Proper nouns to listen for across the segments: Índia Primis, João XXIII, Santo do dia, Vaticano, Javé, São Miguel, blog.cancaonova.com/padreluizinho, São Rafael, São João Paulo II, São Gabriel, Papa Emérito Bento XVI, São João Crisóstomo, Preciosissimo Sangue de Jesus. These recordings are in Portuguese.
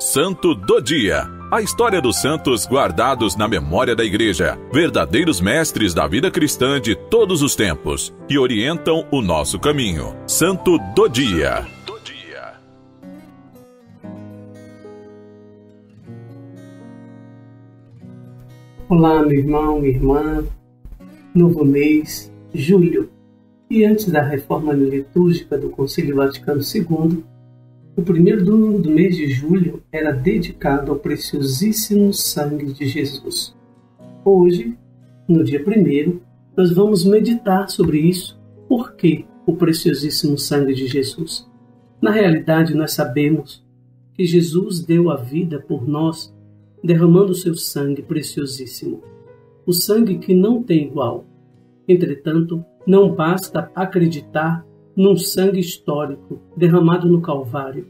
Santo do Dia. A história dos santos guardados na memória da Igreja, verdadeiros mestres da vida cristã de todos os tempos, que orientam o nosso caminho. Santo do Dia. Olá, meu irmão, minha irmã. Novo mês, julho. E antes da reforma litúrgica do Concílio Vaticano II, o primeiro domingo do mês de julho era dedicado ao Preciosíssimo Sangue de Jesus. Hoje, no dia 1º, nós vamos meditar sobre isso. Por que o Preciosíssimo Sangue de Jesus? Na realidade, nós sabemos que Jesus deu a vida por nós, derramando o seu sangue preciosíssimo. O sangue que não tem igual. Entretanto, não basta acreditar num sangue histórico derramado no Calvário.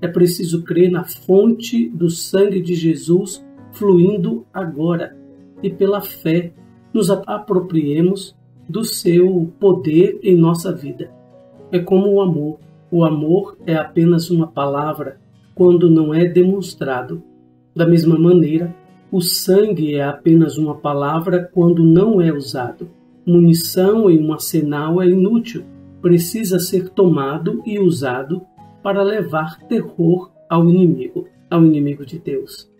É preciso crer na fonte do sangue de Jesus fluindo agora e pela fé nos apropriemos do seu poder em nossa vida. É como o amor. O amor é apenas uma palavra quando não é demonstrado. Da mesma maneira, o sangue é apenas uma palavra quando não é usado. Munição em um arsenal é inútil. Precisa ser tomado e usado para levar terror ao inimigo de Deus.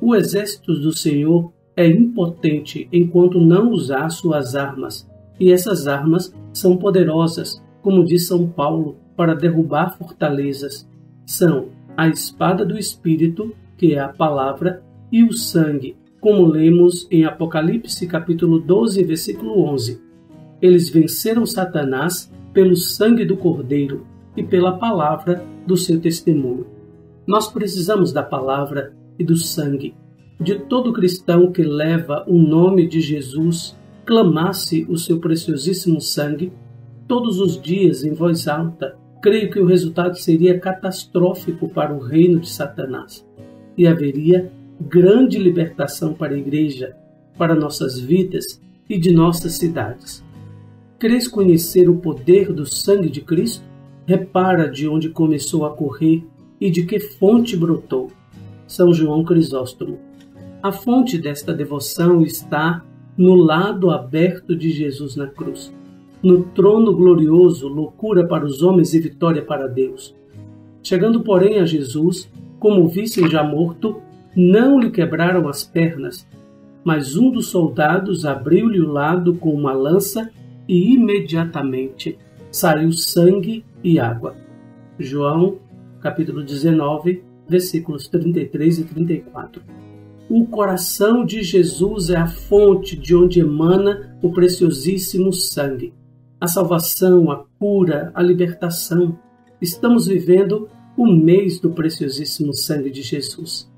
O exército do Senhor é impotente enquanto não usar suas armas, e essas armas são poderosas, como diz São Paulo, para derrubar fortalezas. São a espada do Espírito, que é a palavra, e o sangue, como lemos em Apocalipse capítulo 12, versículo 11. Eles venceram Satanás pelo sangue do Cordeiro e pela palavra do seu testemunho. Nós precisamos da palavra e do sangue. De todo cristão que leva o nome de Jesus, clamasse o seu preciosíssimo sangue todos os dias em voz alta, creio que o resultado seria catastrófico para o reino de Satanás. E haveria grande libertação para a Igreja, para nossas vidas e de nossas cidades. Queres conhecer o poder do sangue de Cristo? Repara de onde começou a correr e de que fonte brotou. São João Crisóstomo. A fonte desta devoção está no lado aberto de Jesus na cruz. No trono glorioso, loucura para os homens e vitória para Deus. Chegando, porém, a Jesus, como vissem já morto, não lhe quebraram as pernas, mas um dos soldados abriu-lhe o lado com uma lança e imediatamente saiu sangue e água. João, capítulo 19, versículos 33 e 34. O coração de Jesus é a fonte de onde emana o preciosíssimo sangue. A salvação, a cura, a libertação. Estamos vivendo o mês do preciosíssimo sangue de Jesus.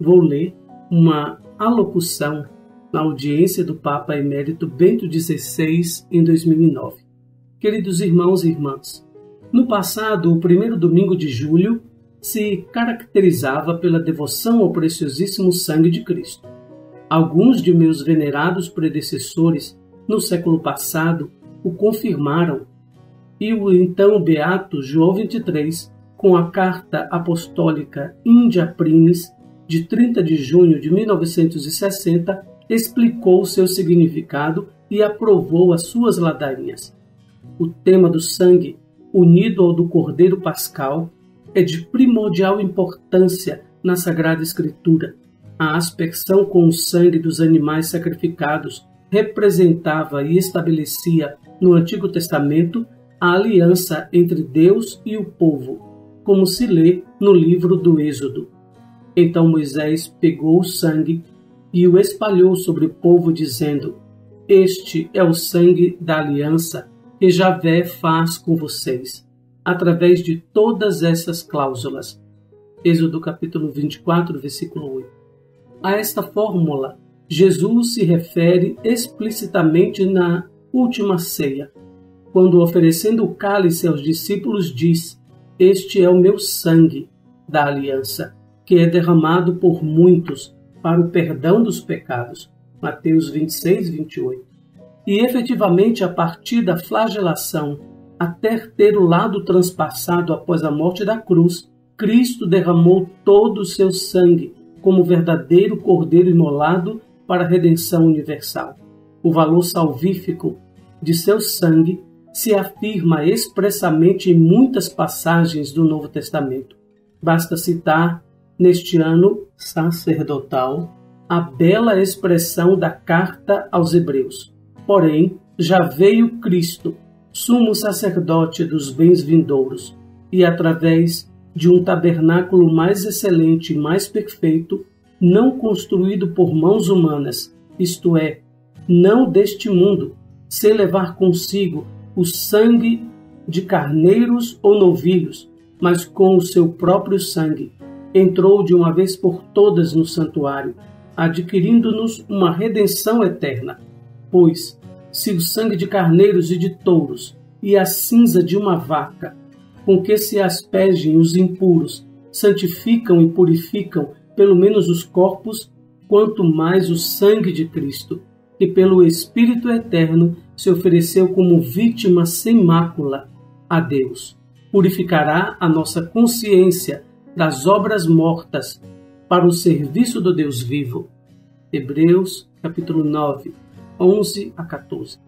Vou ler uma alocução na audiência do Papa Emérito Bento XVI em 2009. Queridos irmãos e irmãs, no passado, o primeiro domingo de julho se caracterizava pela devoção ao preciosíssimo sangue de Cristo. Alguns de meus venerados predecessores no século passado o confirmaram e o então beato João XXIII, com a carta apostólica Índia Primis de 30 de junho de 1960, explicou seu significado e aprovou as suas ladainhas. O tema do sangue, unido ao do Cordeiro Pascal, é de primordial importância na Sagrada Escritura. A aspersão com o sangue dos animais sacrificados representava e estabelecia, no Antigo Testamento, a aliança entre Deus e o povo, como se lê no livro do Êxodo. Então Moisés pegou o sangue e o espalhou sobre o povo, dizendo: "Este é o sangue da aliança que Javé faz com vocês", através de todas essas cláusulas. Êxodo capítulo 24, versículo 8. A esta fórmula, Jesus se refere explicitamente na última ceia, quando, oferecendo o cálice aos discípulos, diz: "Este é o meu sangue da aliança, que é derramado por muitos, para o perdão dos pecados", Mateus 26, 28. E efetivamente, a partir da flagelação, até ter o lado transpassado após a morte da cruz, Cristo derramou todo o seu sangue como verdadeiro cordeiro imolado para a redenção universal. O valor salvífico de seu sangue se afirma expressamente em muitas passagens do Novo Testamento. Basta citar, neste ano sacerdotal, a bela expressão da carta aos Hebreus. Porém, já veio Cristo, sumo sacerdote dos bens vindouros, e através de um tabernáculo mais excelente e mais perfeito, não construído por mãos humanas, isto é, não deste mundo, sem levar consigo o sangue de carneiros ou novilhos, mas com o seu próprio sangue, entrou de uma vez por todas no santuário, adquirindo-nos uma redenção eterna. Pois, se o sangue de carneiros e de touros e a cinza de uma vaca, com que se aspergem os impuros, santificam e purificam pelo menos os corpos, quanto mais o sangue de Cristo, que pelo Espírito Eterno se ofereceu como vítima sem mácula a Deus, purificará a nossa consciência das obras mortas para o serviço do Deus vivo. Hebreus capítulo 9, 11 a 14.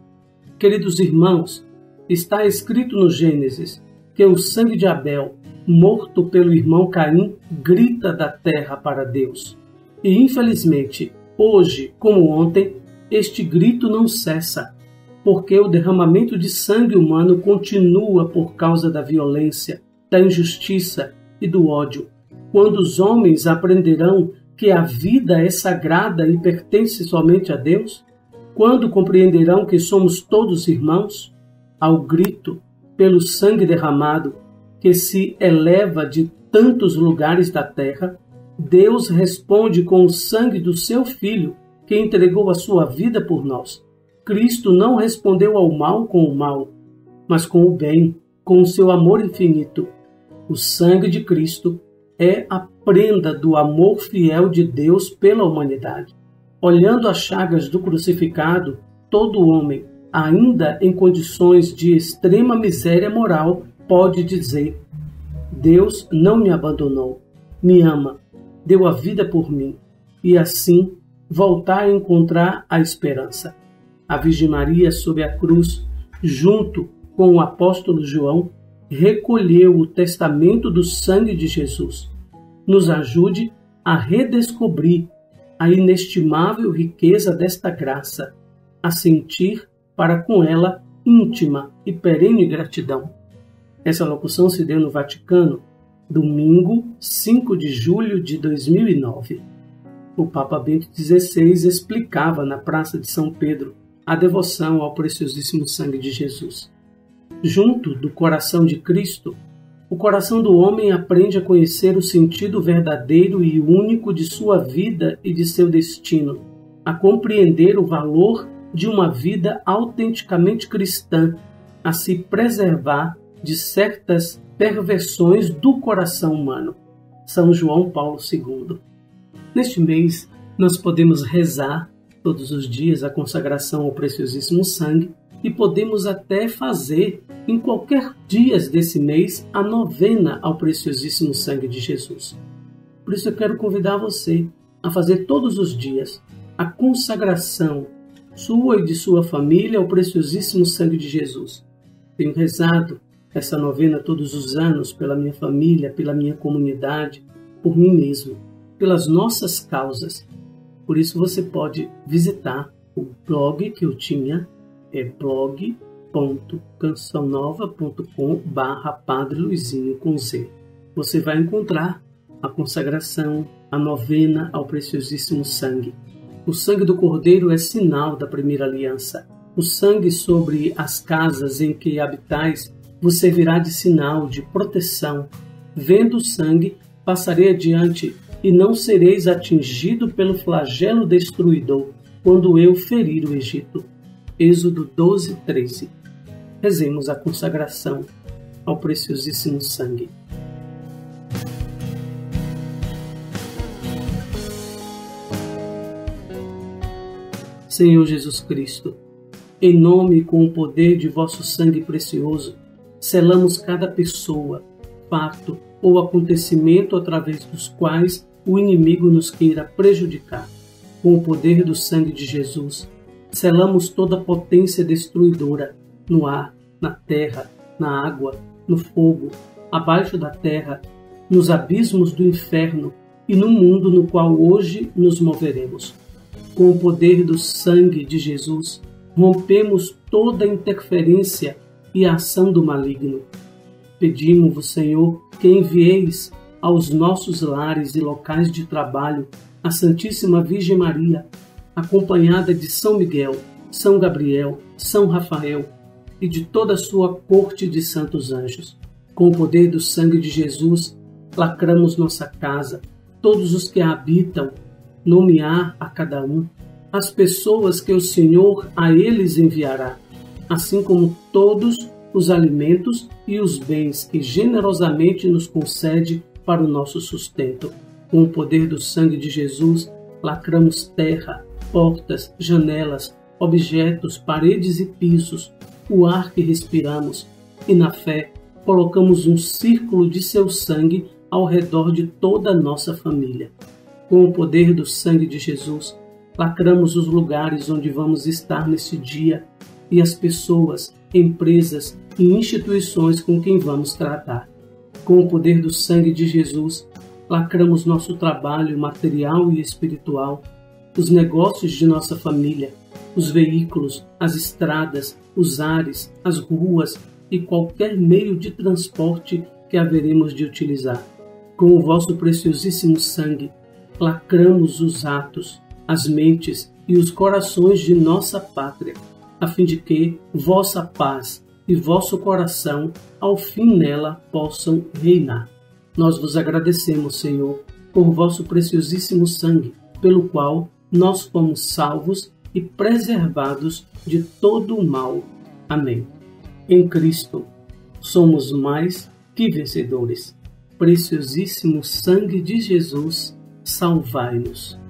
Queridos irmãos, está escrito no Gênesis que o sangue de Abel, morto pelo irmão Caim, grita da terra para Deus. E infelizmente, hoje como ontem, este grito não cessa, porque o derramamento de sangue humano continua por causa da violência, da injustiça e do ódio. Quando os homens aprenderão que a vida é sagrada e pertence somente a Deus? Quando compreenderão que somos todos irmãos? Ao grito pelo sangue derramado, que se eleva de tantos lugares da terra, Deus responde com o sangue do seu Filho, que entregou a sua vida por nós. Cristo não respondeu ao mal com o mal, mas com o bem, com o seu amor infinito. O sangue de Cristo é a prenda do amor fiel de Deus pela humanidade. Olhando as chagas do crucificado, todo homem, ainda em condições de extrema miséria moral, pode dizer: Deus não me abandonou, me ama, deu a vida por mim, e assim voltar a encontrar a esperança. A Virgem Maria, sob a cruz, junto com o apóstolo João, recolheu o testamento do sangue de Jesus. Nos ajude a redescobrir a inestimável riqueza desta graça, a sentir para com ela íntima e perene gratidão. Essa locução se deu no Vaticano, domingo 5 de julho de 2009. O Papa Bento XVI explicava na Praça de São Pedro a devoção ao Preciosíssimo Sangue de Jesus. Junto do coração de Cristo, o coração do homem aprende a conhecer o sentido verdadeiro e único de sua vida e de seu destino, a compreender o valor de uma vida autenticamente cristã, a se preservar de certas perversões do coração humano. São João Paulo II. Neste mês, nós podemos rezar todos os dias a consagração ao Preciosíssimo Sangue e podemos até fazer, em qualquer dia desse mês, a novena ao Preciosíssimo Sangue de Jesus. Por isso eu quero convidar você a fazer todos os dias a consagração sua e de sua família ao Preciosíssimo Sangue de Jesus. Tenho rezado essa novena todos os anos pela minha família, pela minha comunidade, por mim mesmo, pelas nossas causas. Por isso você pode visitar o blog que eu tinha, é blog.cancaonova.com/padreluizinho com Z. Você vai encontrar a consagração, a novena ao Preciosíssimo Sangue. O sangue do Cordeiro é sinal da primeira aliança. O sangue sobre as casas em que habitais vos servirá de sinal, de proteção. Vendo o sangue, passarei adiante, e não sereis atingido pelo flagelo destruidor, quando eu ferir o Egito. Êxodo 12, 13. Rezemos a consagração ao Preciosíssimo Sangue. Senhor Jesus Cristo, em nome e com o poder de vosso sangue precioso, selamos cada pessoa, fato, ou acontecimento através dos quais o inimigo nos queira prejudicar. Com o poder do sangue de Jesus, selamos toda a potência destruidora no ar, na terra, na água, no fogo, abaixo da terra, nos abismos do inferno e no mundo no qual hoje nos moveremos. Com o poder do sangue de Jesus, rompemos toda a interferência e a ação do maligno. Pedimos-vos, Senhor, que envieis aos nossos lares e locais de trabalho a Santíssima Virgem Maria, acompanhada de São Miguel, São Gabriel, São Rafael e de toda a sua corte de santos anjos. Com o poder do sangue de Jesus, lacramos nossa casa, todos os que a habitam, nomear a cada um as pessoas que o Senhor a eles enviará, assim como todos os alimentos e os bens que generosamente nos concede para o nosso sustento. Com o poder do sangue de Jesus, lacramos terra, portas, janelas, objetos, paredes e pisos, o ar que respiramos, e na fé colocamos um círculo de seu sangue ao redor de toda a nossa família. Com o poder do sangue de Jesus, lacramos os lugares onde vamos estar nesse dia e as pessoas, empresas e instituições com quem vamos tratar. Com o poder do sangue de Jesus, lacramos nosso trabalho material e espiritual, os negócios de nossa família, os veículos, as estradas, os ares, as ruas e qualquer meio de transporte que haveremos de utilizar. Com o vosso preciosíssimo sangue, lacramos os atos, as mentes e os corações de nossa pátria, a fim de que vossa paz e vosso coração, ao fim nela, possam reinar. Nós vos agradecemos, Senhor, por vosso preciosíssimo sangue, pelo qual nós fomos salvos e preservados de todo o mal. Amém. Em Cristo, somos mais que vencedores. Preciosíssimo sangue de Jesus, salvai-nos.